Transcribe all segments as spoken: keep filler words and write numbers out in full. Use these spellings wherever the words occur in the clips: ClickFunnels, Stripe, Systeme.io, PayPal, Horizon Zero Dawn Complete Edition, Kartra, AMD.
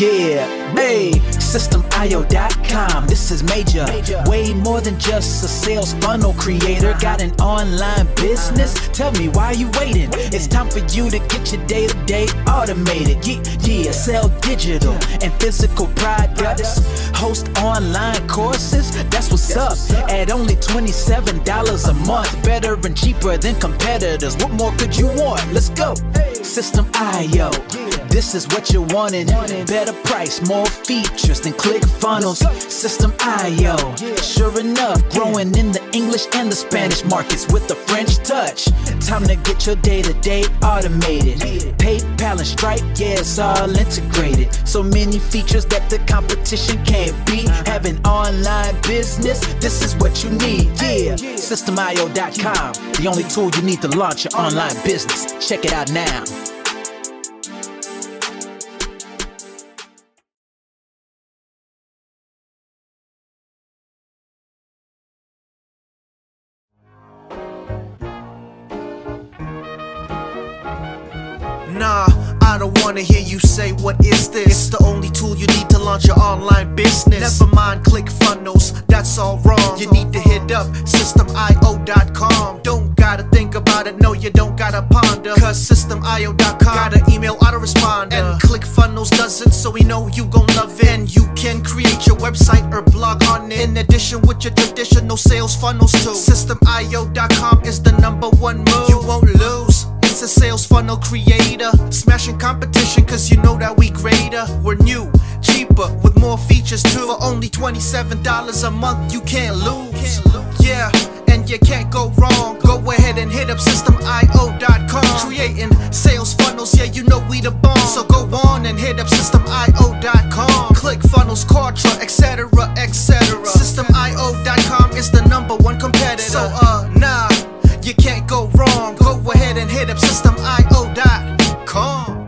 Yeah, hey, systeme dot i o dot com. This is major, way more than just a sales funnel creator. Got an online business? Tell me, why you waiting? It's time for you to get your day-to-day automated. Yeah, yeah, sell digital and physical products. Host online courses? That's what's up. At only twenty-seven dollars a month. Better and cheaper than competitors. What more could you want? Let's go. systeme dot i o. This is what you wanted. Better price, more features than ClickFunnels. systeme dot i o. Sure enough, growing in the English and the Spanish markets with a French touch. Time to get your day-to-day automated. PayPal and Stripe, yeah, it's all integrated. So many features that the competition can't beat. Have an online business, this is what you need. Yeah, systeme dot i o dot com. The only tool you need to launch your online business. Check it out now. Nah, I don't wanna hear you say, what is this? It's the only tool you need to launch your online business. Never mind ClickFunnels, that's all wrong. You need to hit up systeme dot i o dot com. Don't gotta think about it, no, you don't gotta ponder. Cause systeme dot i o dot com got an email autoresponder. And ClickFunnels doesn't, so we know you gon' love it. And you can create your website or blog on it. In addition, with your traditional sales funnels too. systeme dot i o dot com is the number one move. You won't lose. It's a sales funnel creator, smashing competition cause you know that we greater. We're new, cheaper, with more features too. For only twenty-seven dollars a month you can't lose. Yeah, and you can't go wrong. Go ahead and hit up systeme dot i o dot com. Creating sales funnels, yeah, you know we the bomb. So go on and hit up systeme dot i o dot com. ClickFunnels, Kartra, etc, et cetera. systeme dot i o dot com is the number one competitor. So uh, nah, you can't go wrong. Go ahead and hit up systeme dot i o dot com.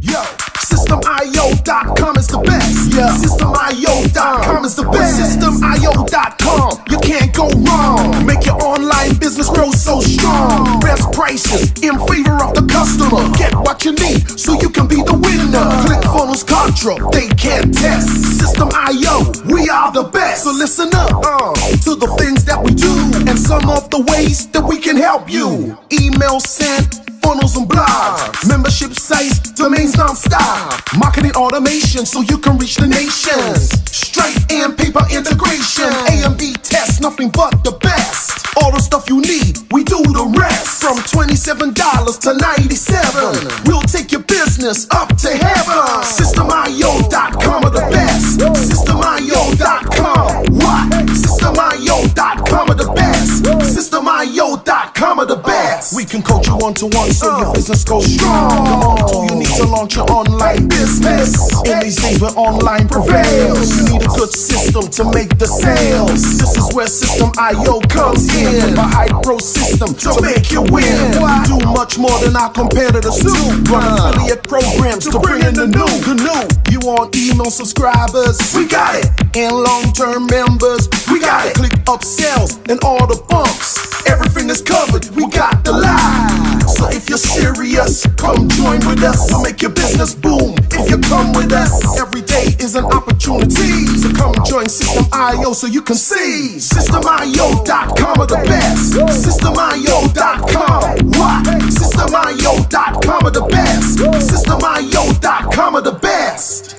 Yo, systeme dot i o dot com is the best. Yeah, systeme dot i o dot com is the best. systeme dot i o dot com, you can't go wrong. Make your online business grow so strong. Best prices in favor of the customer. Get what you need so you can be the winner. ClickFunnels, Kartra, they can't test. systeme dot i o, we are the best. So listen up uh, to the things that we do and some of the ways that we can help you. Email sent, funnels and blogs, membership sites, domains non-stop, marketing automation so you can reach the nations, Stripe and PayPal integration, A M D tests, nothing but the best. All the stuff you need, we do the rest. From twenty-seven dollars to ninety-seven dollars, we'll take your business up to heaven. systeme dot i o dot com are the best. systeme dot i o dot com, what? systeme dot i o dot com are the best. systeme dot i o dot com are the best. We can coach you one-to-one so your business goes strong. The only tool you need to launch your online business. In these days where online prevails, you need a good system to make the sales. This is where systeme dot i o comes in. A high-pro system to make you win. We do much more than our competitors do. Run affiliate programs to bring in the new. The new. You want email subscribers? We got it. And long-term members? We got it. Click upsells and all the bumps. Everything is covered. We got the lie. So if you're serious, come join with us. We'll make your business boom if you come with us. Every day is an opportunity. So come join systeme dot i o so you can see. systeme dot i o dot com are the best. systeme dot i o dot com. What? systeme dot i o dot com are the best. systeme dot i o dot com are the best.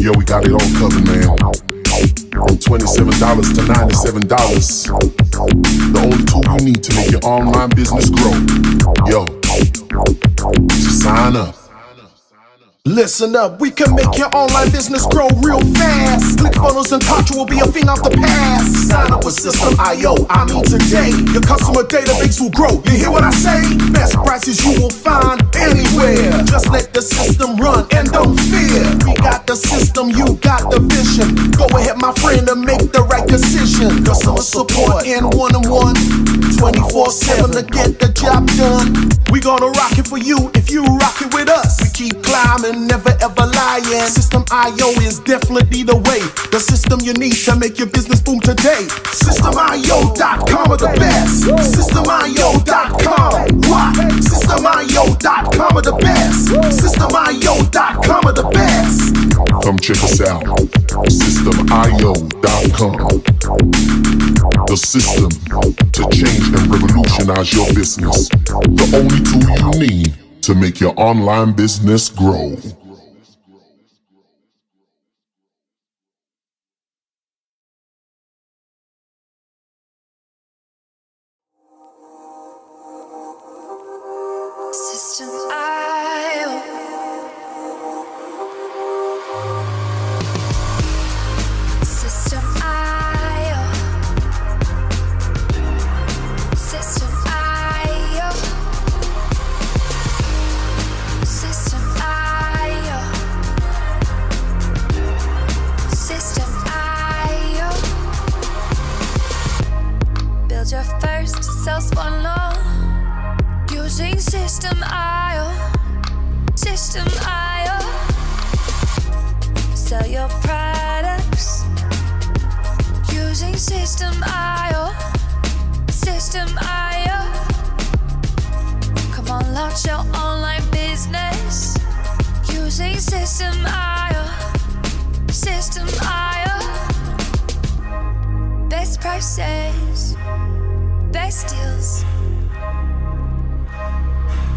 Yo, we got it all covered, man. From twenty-seven dollars to ninety-seven dollars. The only tool you need to make your online business grow. Yo, just sign up. Listen up, we can make your online business grow real fast. ClickFunnels and Kartra will be a thing of the past. Sign up with systeme dot i o, I mean today. Your customer database will grow, you hear what I say? Best prices you will find anywhere. Just let the system run and don't fear. We got the system, you got the vision. Go ahead my friend and make the right decision. Customer support and one-on-one, twenty-four seven to get the job done. We gonna rock it for you if you rock it with us. We keep climbing climbing, never ever lying. Systeme dot I O is definitely the way, the system you need to make your business boom today. Systeme dot I O dot com are the best. Systeme dot I O dot com. Why? Systeme dot I O dot com are the best. Systeme dot I O dot com are the best. Come check us out. Systeme dot I O dot com. The system to change and revolutionize your business. The only tool you need to make your online business grow. Your first self-funnel using Systeme dot I O, Systeme dot I O. Sell your products using Systeme dot I O, Systeme dot I O. Come on, launch your online business using Systeme dot I O, Systeme dot I O. Best prices, best deals.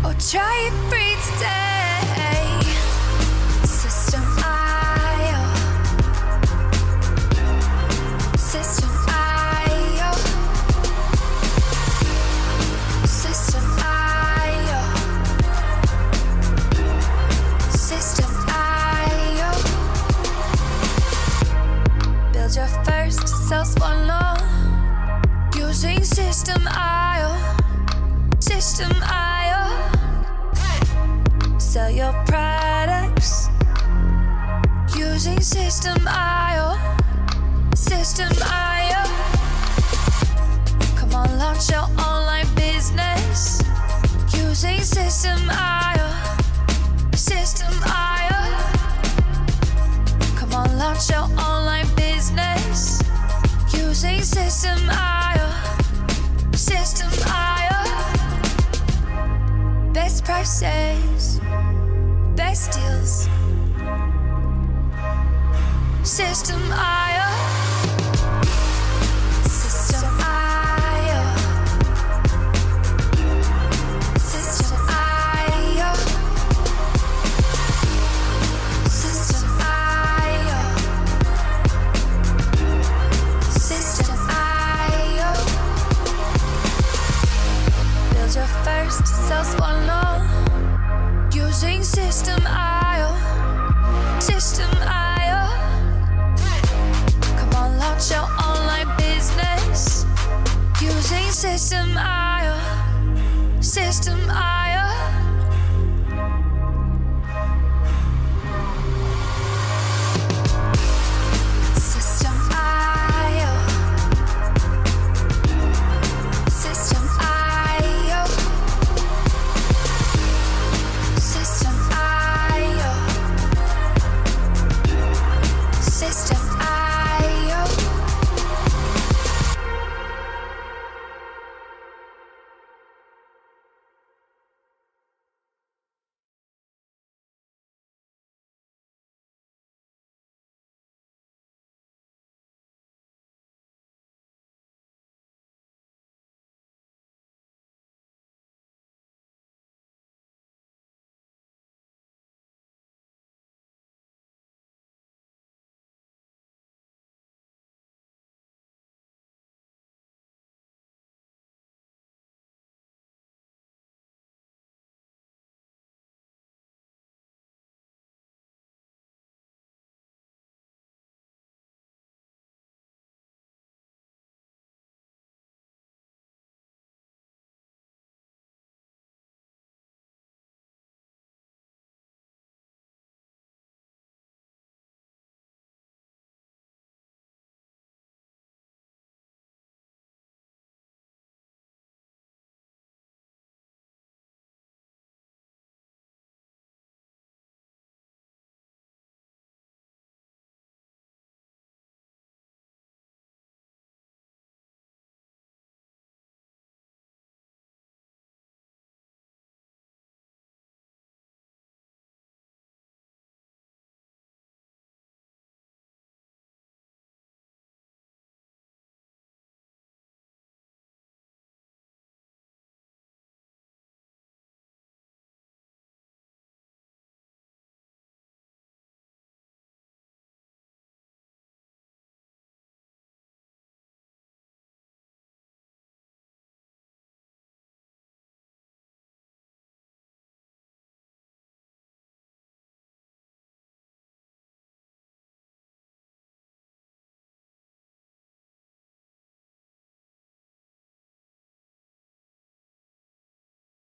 Oh, try it free today. Systeme dot I O, Systeme dot I O, Systeme dot I O, Systeme dot I O. Build your first sales funnel using Systeme dot I O, Systeme dot I O. Sell your products using Systeme dot I O, Systeme dot I O. Come on, launch your online business using Systeme dot I O, Systeme dot I O. Come on, launch your online business using Systeme dot I O, Systeme dot I O. Best prices, best deals. Systeme dot I O.